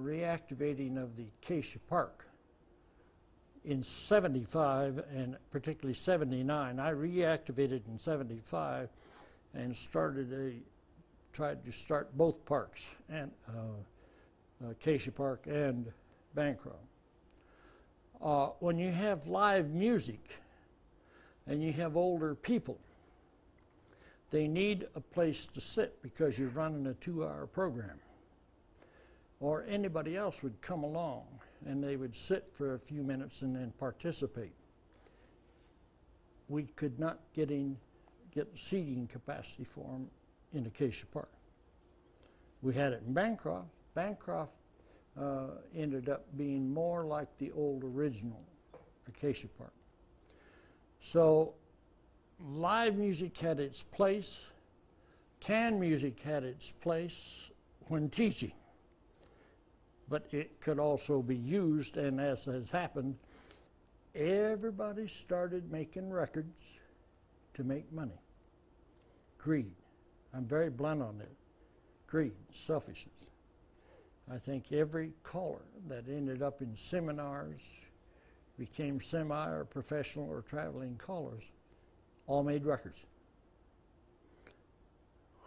reactivating of the Acacia Park. In 75 and particularly 79, I reactivated in 75 and tried to start both parks, and Acacia Park and Bancroft. When you have live music and you have older people, they need a place to sit because you're running a 2-hour program. Or anybody else would come along and they would sit for a few minutes and then participate. We could not get seating capacity for them in Acacia Park. We had it in Bancroft. Bancroft ended up being more like the old original Acacia Park. So live music had its place. Canned music had its place when teaching. But it could also be used, and as has happened, everybody started making records to make money. Greed. I'm very blunt on it. Greed, selfishness. I think every caller that ended up in seminars, became semi or professional or traveling callers, all made records.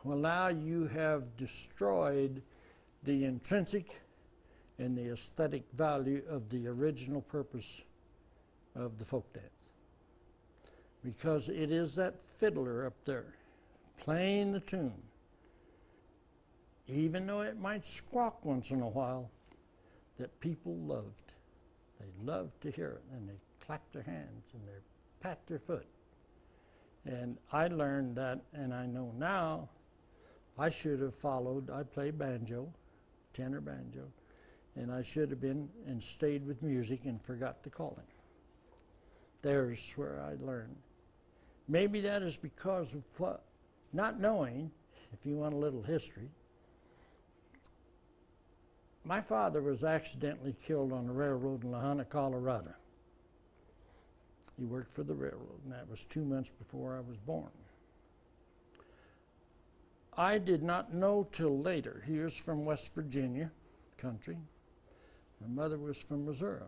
Well, now you have destroyed the intrinsic and the aesthetic value of the original purpose of the folk dance. Because it is that fiddler up there playing the tune. Even though it might squawk once in a while, that people loved. They loved to hear it, and they clapped their hands, and they pat their foot. And I learned that, and I know now I should have followed. I play banjo, tenor banjo. And I should have been and stayed with music and forgot the calling. There's where I learned. Maybe that is because of what, not knowing, if you want a little history, my father was accidentally killed on the railroad in La Junta, Colorado. He worked for the railroad, and that was 2 months before I was born. I did not know till later. He was from West Virginia country. My mother was from Missouri.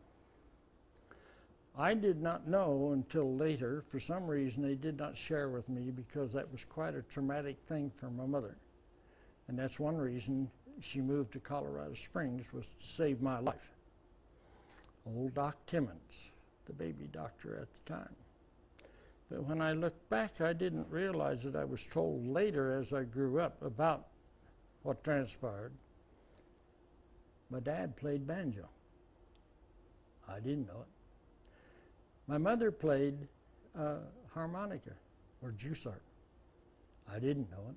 I did not know until later. For some reason, they did not share with me because that was quite a traumatic thing for my mother. And that's one reason she moved to Colorado Springs, was to save my life. Old Doc Timmons, the baby doctor at the time. But when I look back, I didn't realize that I was told later as I grew up about what transpired. My dad played banjo. I didn't know it. My mother played harmonica or Juilliard. I didn't know it.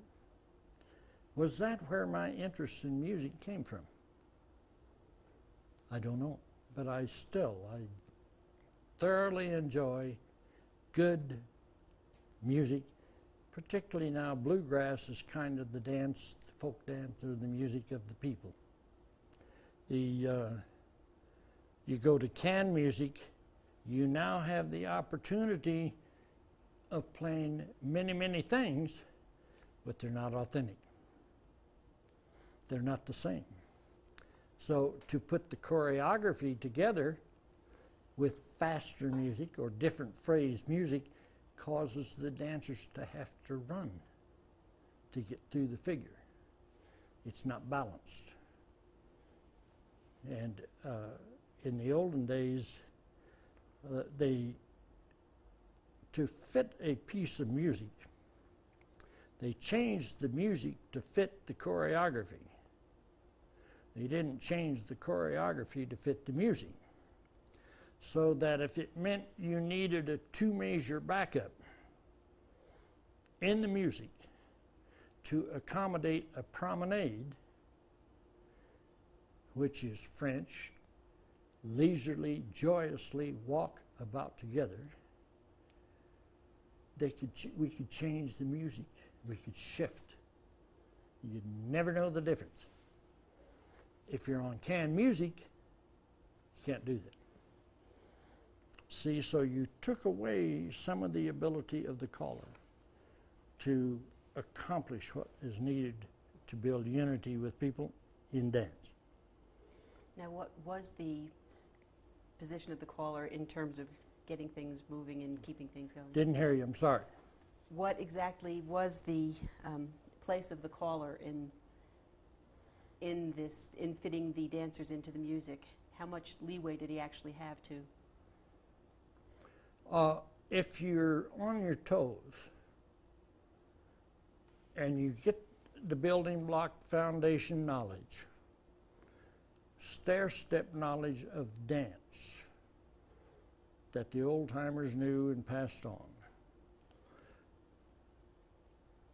Was that where my interest in music came from? I don't know, but I thoroughly enjoy good music, particularly now bluegrass is kind of the dance, the folk dance, or the music of the people. You go to canned music, you now have the opportunity of playing many, many things, but they're not authentic. They're not the same. So to put the choreography together with faster music or different phrase music causes the dancers to have to run to get through the figure. It's not balanced. And in the olden days, to fit a piece of music, they changed the music to fit the choreography. They didn't change the choreography to fit the music. So that if it meant you needed a 2-measure backup in the music to accommodate a promenade, which is French, leisurely, joyously walk about together, we could change the music, we could shift. You'd never know the difference. If you're on canned music, you can't do that. See, so you took away some of the ability of the caller to accomplish what is needed to build unity with people in dance. Now, what was the position of the caller in terms of getting things moving and keeping things going? Didn't hear you, I'm sorry. What exactly was the place of the caller in fitting the dancers into the music? How much leeway did he actually have to? If you're on your toes and you get the building block foundation knowledge, stair-step knowledge of dance that the old-timers knew and passed on.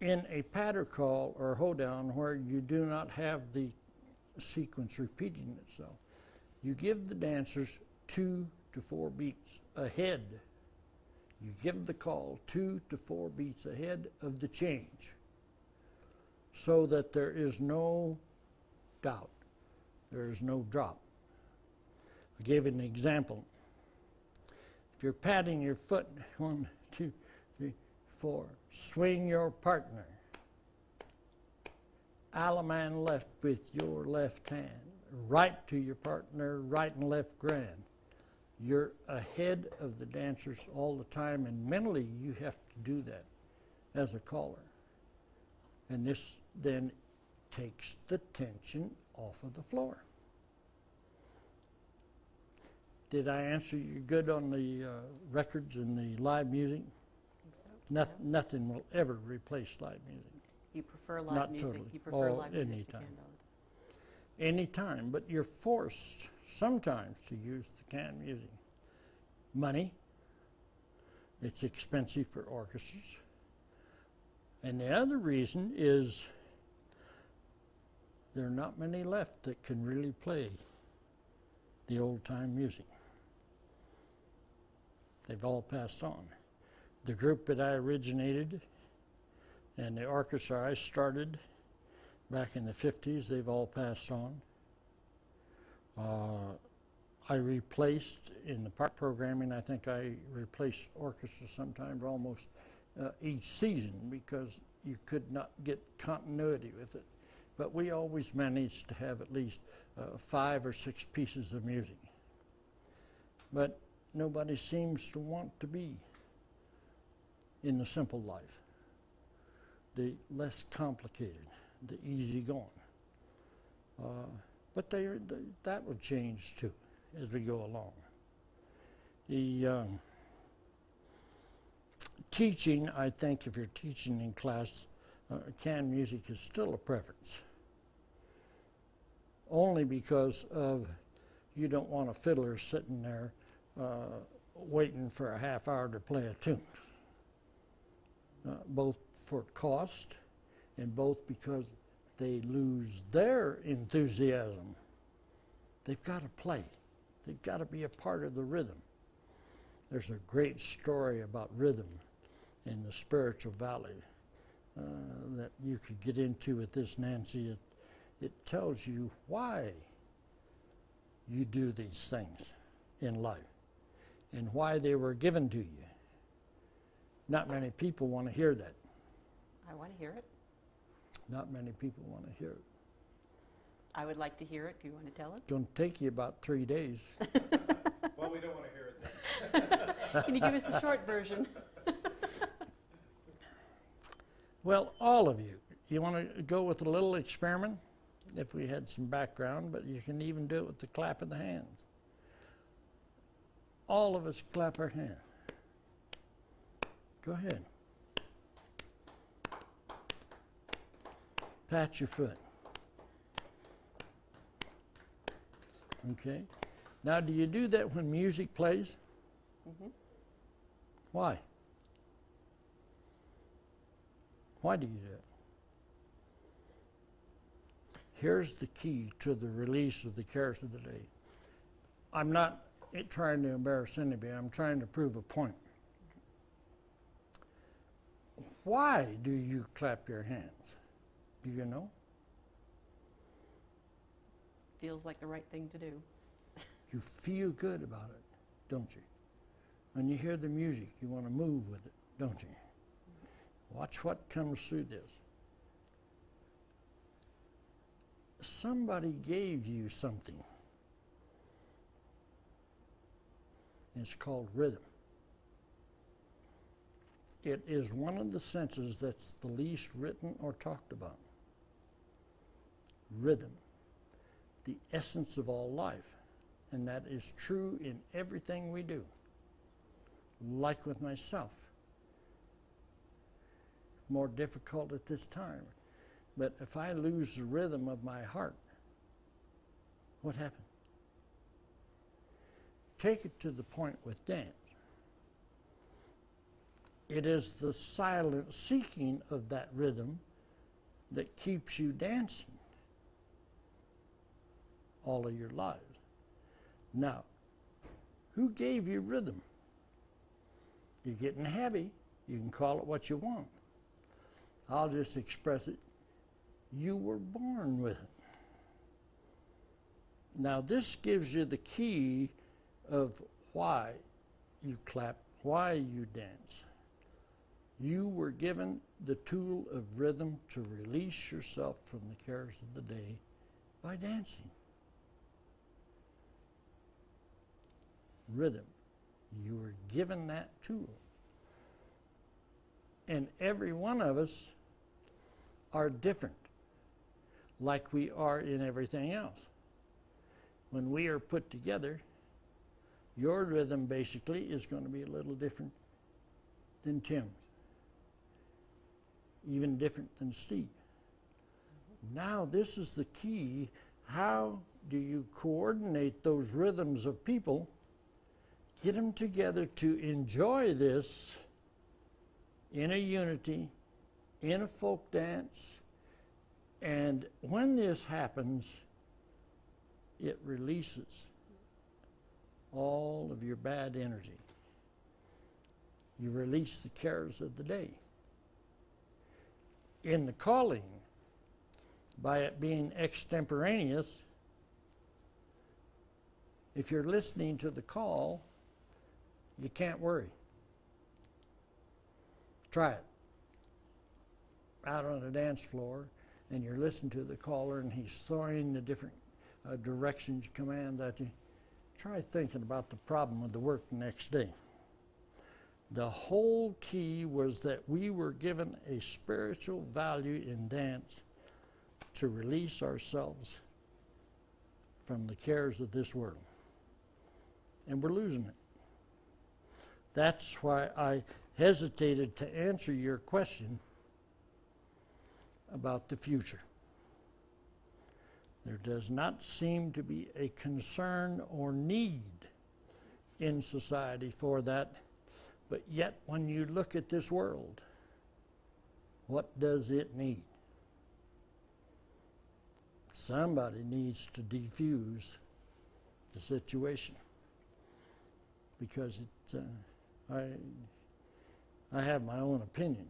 In a patter call or hoedown where you do not have the sequence repeating itself, you give the dancers 2 to 4 beats ahead. You give the call 2 to 4 beats ahead of the change so that there is no doubt. There is no drop. I gave an example. If you're patting your foot, 1, 2, 3, 4, swing your partner. Alaman left with your left hand, right to your partner, right and left grand. You're ahead of the dancers all the time, and mentally you have to do that as a caller. And this then takes the tension off of the floor. Did I answer you good on the records and the live music? Nothing will ever replace live music. You prefer live music? Totally. You prefer live music? Anytime. Anytime, but you're forced sometimes to use the canned music. Money, it's expensive for orchestras. And the other reason is there are not many left that can really play the old-time music. They've all passed on. The group that I originated and the orchestra I started back in the 50s, they've all passed on. I replaced, in the part programming, I think I replaced orchestra sometimes almost each season because you could not get continuity with it. But we always managed to have at least 5 or 6 pieces of music. But nobody seems to want to be in the simple life, the less complicated, the easy going. But that will change too as we go along. The teaching, I think, if you're teaching in class, canned music is still a preference, only because of you don't want a fiddler sitting there waiting for a half hour to play a tune, both for cost and both because they lose their enthusiasm. They've got to play. They've got to be a part of the rhythm. There's a great story about rhythm in the spiritual valley that you could get into with this, Nancy. It tells you why you do these things in life and why they were given to you. Not many people want to hear that. I want to hear it. Not many people want to hear it. I would like to hear it. Do you want to tell it? It's going to take you about 3 days. Well, we don't want to hear it then. Can you give us the short version? Well, all of you. You want to go with a little experiment? If we had some background, but you can even do it with the clap of the hands. All of us clap our hands. Go ahead. Pat your foot. Okay. Now, do you do that when music plays? Mm-hmm. Why? Why do you do it? Here's the key to the release of the cares of the day. I'm not trying to embarrass anybody. I'm trying to prove a point. Why do you clap your hands? Do you know? Feels like the right thing to do. You feel good about it, don't you? When you hear the music, you want to move with it, don't you? Watch what comes through this. Somebody gave you something It's called rhythm. It is one of the senses that's the least written or talked about. Rhythm, the essence of all life, and that is true in everything we do. Like with myself, more difficult at this time, but if I lose the rhythm of my heart, what happened? Take it to the point with dance. It is the silent seeking of that rhythm that keeps you dancing all of your lives. Now, who gave you rhythm? You're getting heavy. You can call it what you want. I'll just express it. You were born with it. Now, this gives you the key of why you clap, why you dance. You were given the tool of rhythm to release yourself from the cares of the day by dancing. Rhythm. You were given that tool. And every one of us are different, like we are in everything else. When we are put together, your rhythm basically is going to be a little different than Tim's, even different than Steve. Now this is the key. How do you coordinate those rhythms of people, get them together to enjoy this in a unity, in a folk dance, and when this happens, it releases all of your bad energy. You release the cares of the day. In the calling, by it being extemporaneous, if you're listening to the call, you can't worry. Try it. Out on a dance floor, and you're listening to the caller, and he's throwing the different directions, command at you. Try thinking about the problem of the work the next day. The whole key was that we were given a spiritual value in dance to release ourselves from the cares of this world. And we're losing it. That's why I hesitated to answer your question about the future. There does not seem to be a concern or need in society for that, but yet when you look at this world, what does it need? Somebody needs to defuse the situation, because it, I have my own opinion.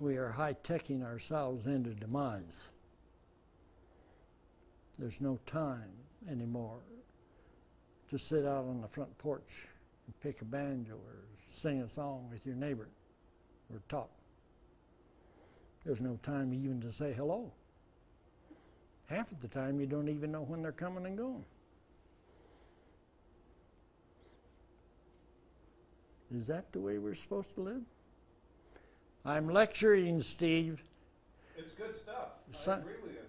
We are high-teching ourselves into demise. There's no time anymore to sit out on the front porch and pick a banjo or sing a song with your neighbor or talk. There's no time even to say hello. Half of the time you don't even know when they're coming and going. Is that the way we're supposed to live? I'm lecturing, Steve. It's good stuff. I agree with you.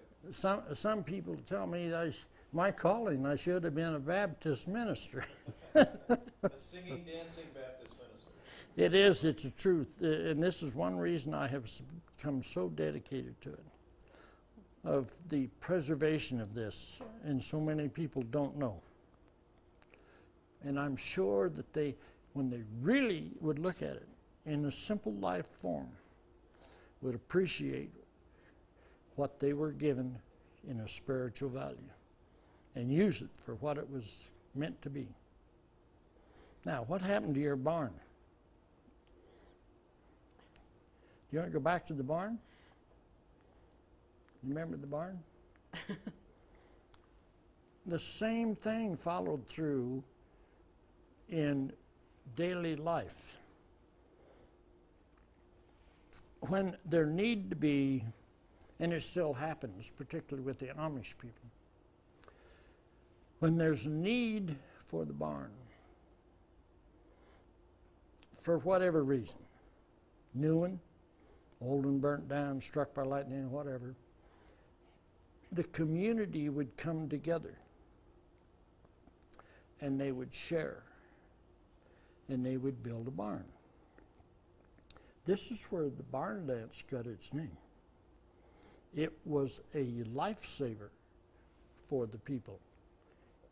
Some people tell me that my calling, I should have been a Baptist minister. A singing, dancing Baptist minister. It is. It's the truth. And this is one reason I have become so dedicated to it, of the preservation of this. And so many people don't know. And I'm sure that they, when they really would look at it in a simple life form, would appreciate what they were given in a spiritual value and use it for what it was meant to be. Now, what happened to your barn? Do you want to go back to the barn? Remember the barn? The same thing followed through in daily life. When there need to be, and it still happens, particularly with the Amish people, when there's a need for the barn, for whatever reason. New one, old one burnt down, struck by lightning, whatever. The community would come together and they would share and they would build a barn. This is where the barn dance got its name. It was a lifesaver for the people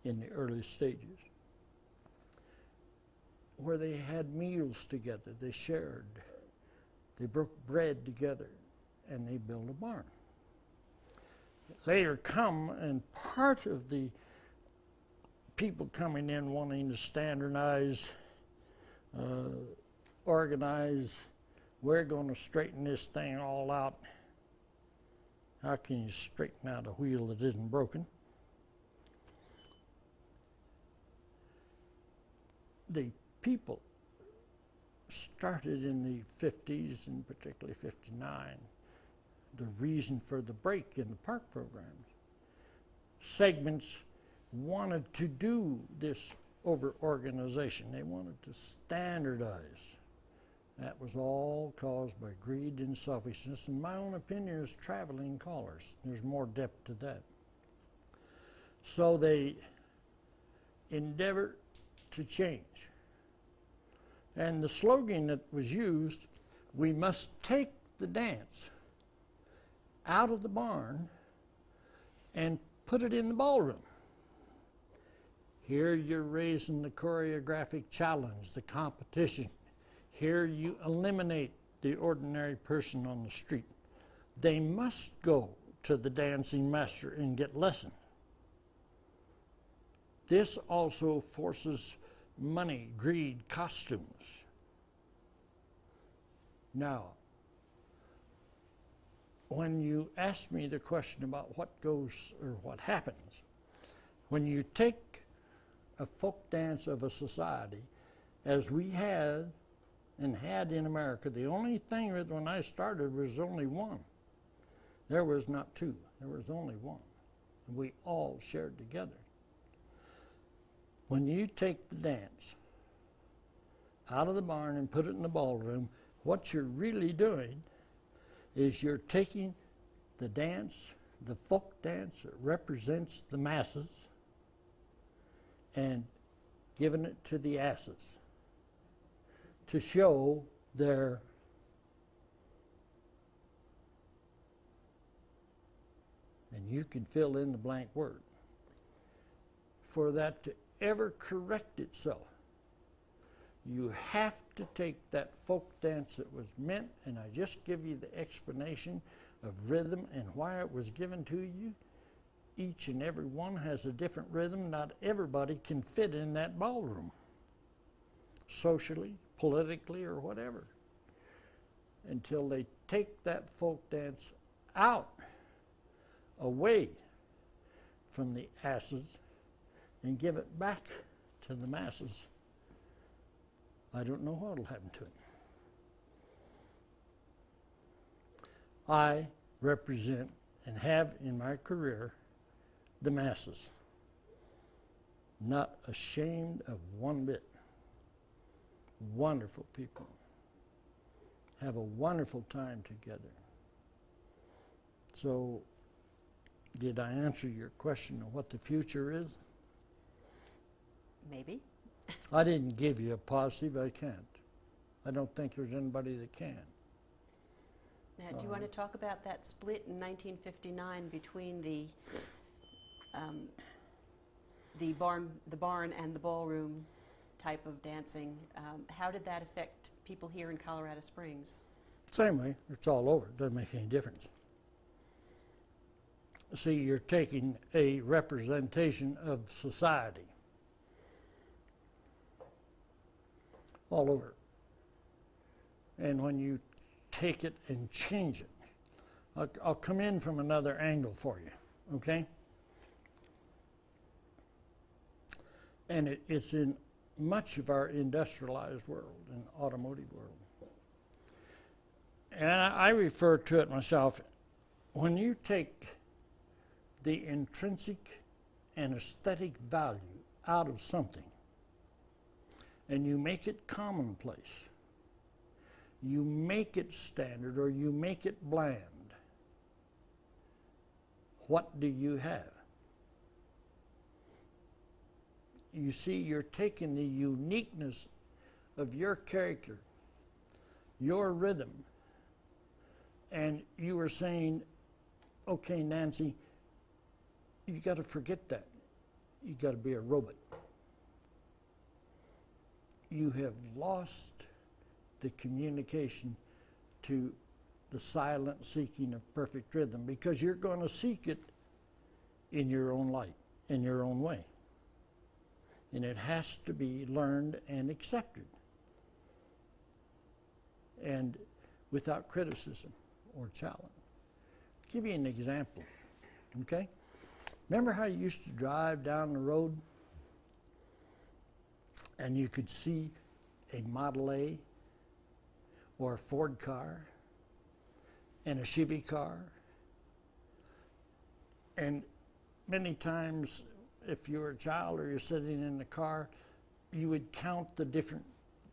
in the early stages, where they had meals together, they shared, they broke bread together, and they built a barn. Later come, and part of the people coming in wanting to standardize, organize, we're going to straighten this thing all out. How can you straighten out a wheel that isn't broken? The people started in the 50s, and particularly 59, the reason for the break in the park programs. Segments wanted to do this over-organization. They wanted to standardize. That was all caused by greed and selfishness, and my own opinion is traveling callers. There's more depth to that. So they endeavor to change. And the slogan that was used, we must take the dance out of the barn and put it in the ballroom. Here you're raising the choreographic challenge, the competition. Here you eliminate the ordinary person on the street. They must go to the dancing master and get lessons. This also forces money, greed, costumes. Now, when you ask me the question about what goes or what happens, when you take a folk dance of a society, as we had and had in America, the only thing that when I started was only one. There was not two, there was only one. And we all shared together. When you take the dance out of the barn and put it in the ballroom, what you're really doing is you're taking the dance, the folk dance that represents the masses, and giving it to the asses to show their and you can fill in the blank word. For that to ever correct itself, you have to take that folk dance that was meant, and I just give you the explanation of rhythm and why it was given to you. Each and every one has a different rhythm. Not everybody can fit in that ballroom, socially, politically, or whatever, until they take that folk dance out, away from the asses, and give it back to the masses. I don't know what will happen to it. I represent and have in my career the masses. Not ashamed of one bit. Wonderful people. Have a wonderful time together. So, did I answer your question of what the future is? Maybe. I didn't give you a positive. I can't. I don't think there's anybody that can. Now, do you want to talk about that split in 1959 between the barn and the ballroom type of dancing? How did that affect people here in Colorado Springs? Same way. It's all over. It doesn't make any difference. See, you're taking a representation of society. All over. And when you take it and change it, I'll come in from another angle for you, okay? And it's in much of our industrialized world and automotive world. And I refer to it myself. When you take the intrinsic and aesthetic value out of something, and you make it commonplace, you make it standard or you make it bland. What do you have? You see, you're taking the uniqueness of your character, your rhythm, and you were saying, okay, Nancy, you got to forget that. You got to be a robot. You have lost the communication to the silent seeking of perfect rhythm, because you're going to seek it in your own light, in your own way. And it has to be learned and accepted, and without criticism or challenge. I'll give you an example, okay? Remember how you used to drive down the road and you could see a Model A or a Ford car and a Chevy car? And many times, if you were a child or you're sitting in the car, you would count the different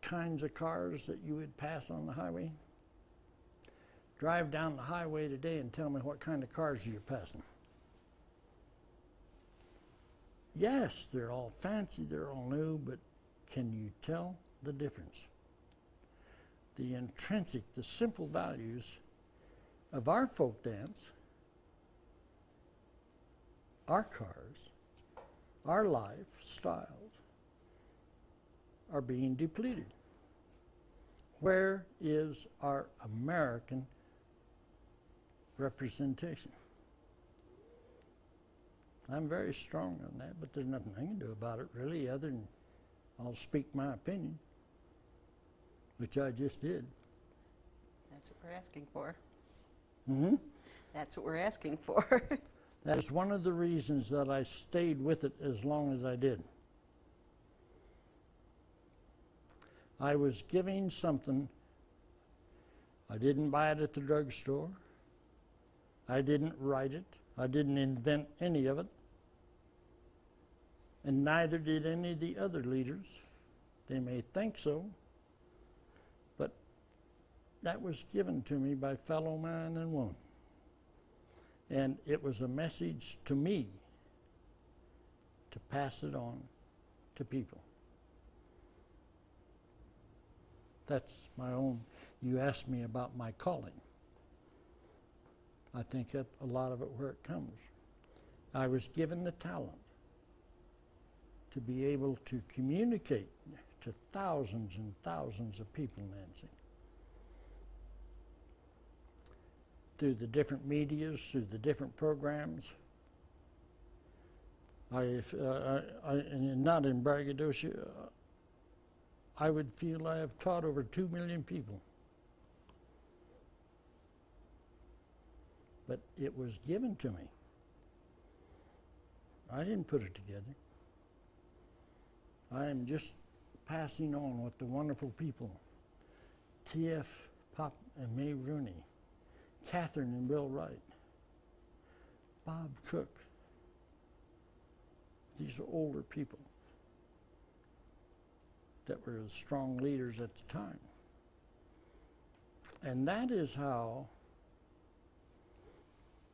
kinds of cars that you would pass on the highway. Drive down the highway today and tell me what kind of cars you're passing. Yes, they're all fancy, they're all new, but can you tell the difference? The intrinsic, the simple values of our folk dance, our cars, our lifestyles are being depleted. Where is our American representation? I'm very strong on that, but there's nothing I can do about it really, other than I'll speak my opinion, which I just did. That's what we're asking for. Mm-hmm. That's what we're asking for. That is one of the reasons that I stayed with it as long as I did. I was giving something. I didn't buy it at the drugstore. I didn't write it. I didn't invent any of it. And neither did any of the other leaders. They may think so, but that was given to me by fellow man and woman. And it was a message to me to pass it on to people. That's my own. You asked me about my calling. I think that a lot of it where it comes. I was given the talent to be able to communicate to thousands and thousands of people, Nancy. Through the different medias, through the different programs. And not in braggadocio, I would feel I have taught over 2 million people. But it was given to me. I didn't put it together. I am just passing on what the wonderful people, T.F. Pop and May Rooney, Catherine and Bill Wright, Bob Cook, these are older people that were strong leaders at the time. And that is how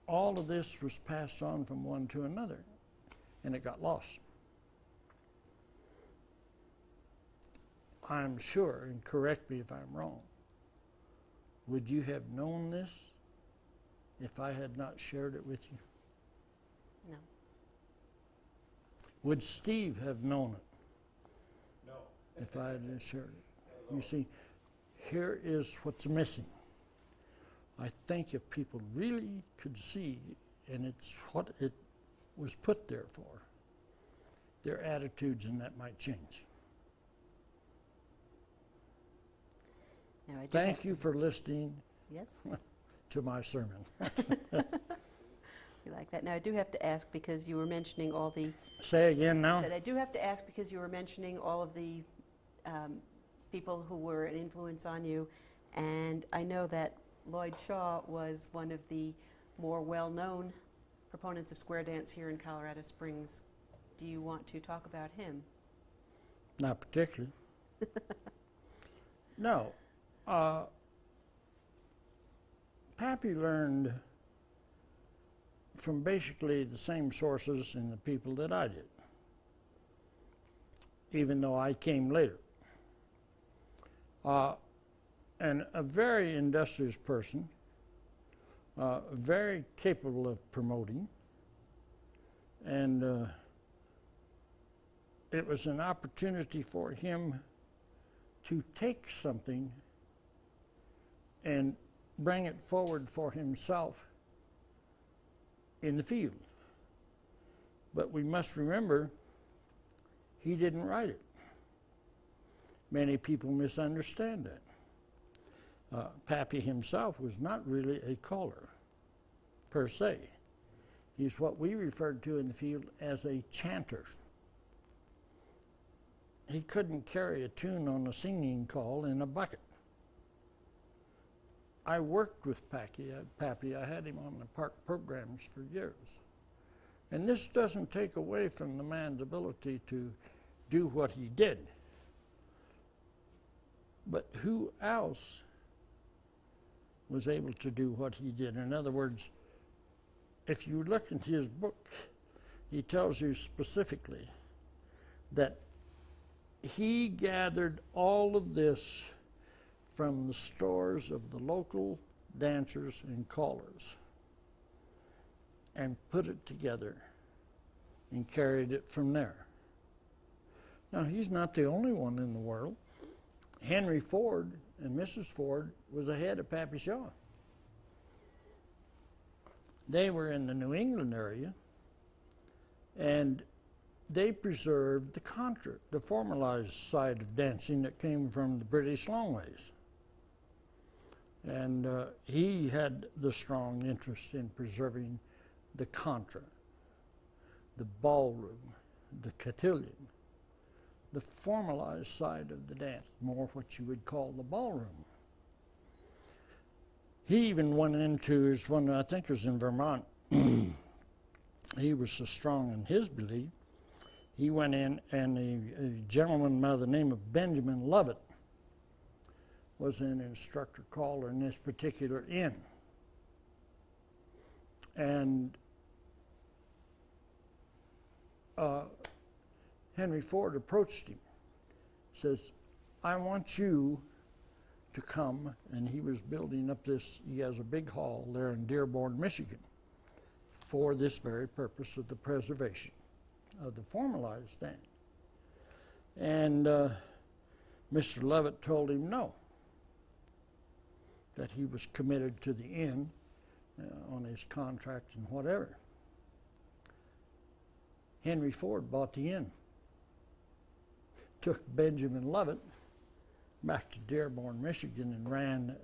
all of this was passed on from one to another, and it got lost. I'm sure, and correct me if I'm wrong, would you have known this if I had not shared it with you? No. Would Steve have known it? No. If I hadn't shared it? You see, here is what's missing. I think if people really could see, and it's what it was put there for, their attitudes and that might change. Thank you for listening. Yes. To my sermon. You like that. Now I do have to ask, because you were mentioning all the... Say again now? I do have to ask, because you were mentioning all of the people who were an influence on you, and I know that Lloyd Shaw was one of the more well-known proponents of square dance here in Colorado Springs. Do you want to talk about him? Not particularly. No. Pappy learned from basically the same sources and the people that I did, even though I came later. And a very industrious person, very capable of promoting, and it was an opportunity for him to take something and bring it forward for himself in the field. But we must remember, he didn't write it. Many people misunderstand that. Pappy himself was not really a caller, per se. He's what we referred to in the field as a chanter. He couldn't carry a tune on a singing call in a bucket. I worked with Pappy. I had him on the park programs for years. And this doesn't take away from the man's ability to do what he did. But who else was able to do what he did? In other words, if you look in his book, he tells you specifically that he gathered all of this from the stores of the local dancers and callers and put it together and carried it from there. Now, he's not the only one in the world. Henry Ford and Mrs. Ford was ahead of Pappy Shaw. They were in the New England area, and they preserved the contra, the formalized side of dancing that came from the British Longways. And he had the strong interest in preserving the contra, the ballroom, the cotillion, the formalized side of the dance, more what you would call the ballroom. He even went into his one, I think it was in Vermont, he was so strong in his belief, he went in and a gentleman by the name of Benjamin Lovett was an instructor caller in this particular inn. And Henry Ford approached him, says, I want you to come, and he was building up this, he has a big hall there in Dearborn, Michigan, for this very purpose of the preservation of the formalized dance. And Mr. Lovett told him no, that he was committed to the inn on his contract and whatever. Henry Ford bought the inn, took Benjamin Lovett back to Dearborn, Michigan, and ran